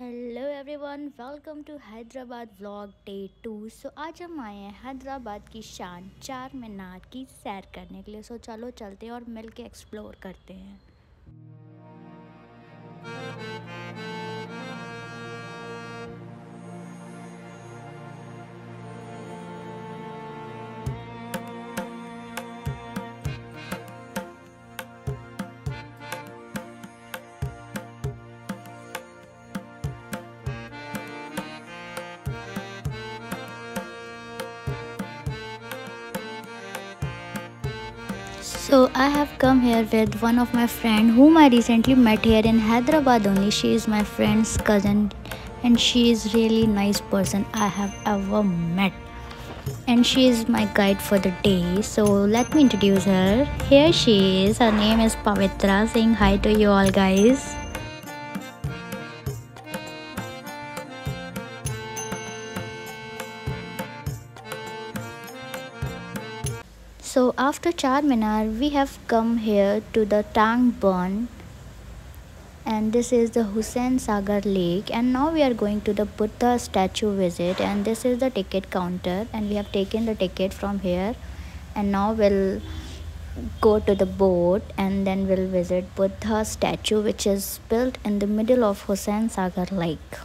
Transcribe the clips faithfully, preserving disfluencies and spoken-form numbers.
Hello everyone, welcome to Hyderabad vlog day two. So आज हम आए हैं हैदराबाद की शान चार मीनार की सैर करने के लिए। सो so, चलो चलते हैं और मिल के एक्सप्लोर करते हैं। So I have come here with one of my friend whom I recently met here in Hyderabad only. She is my friend's cousin and she is really nice person I have ever met. And she is my guide for the day. So let me introduce her. Here she is. Her name is Pavitra. Saying hi to you all guys. So after Charminar, we have come here to the Tank Bund, and this is the Hussain Sagar Lake. And now we are going to the Buddha statue visit, and this is the ticket counter, and we have taken the ticket from here. And now we'll go to the boat, and then we'll visit Buddha statue, which is built in the middle of Hussain Sagar Lake.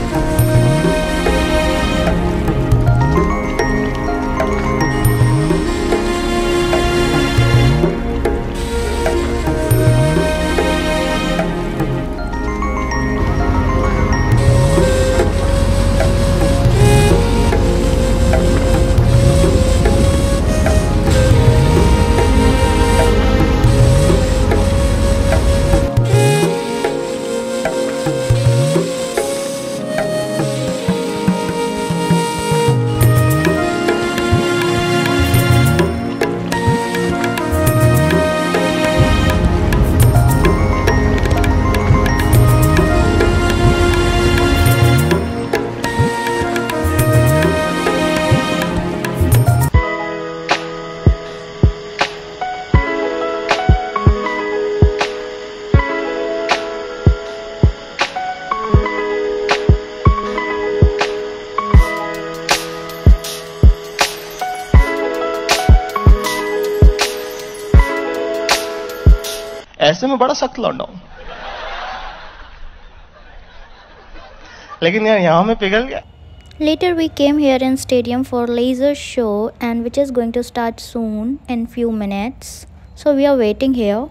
ऐसे में बड़ा सख्त लौंडा हूं, लेकिन यार यहाँ में पिघल गया। Later we came here in stadium for laser show and which is going to start soon in few minutes. So we are waiting here.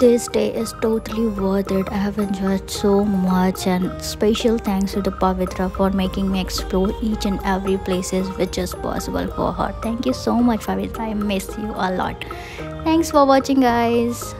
This day is totally worth it. I have enjoyed so much, and special thanks to the Pavitra for making me explore each and every places which is possible for her. Thank you so much, Pavitra. I miss you a lot. Thanks for watching, guys.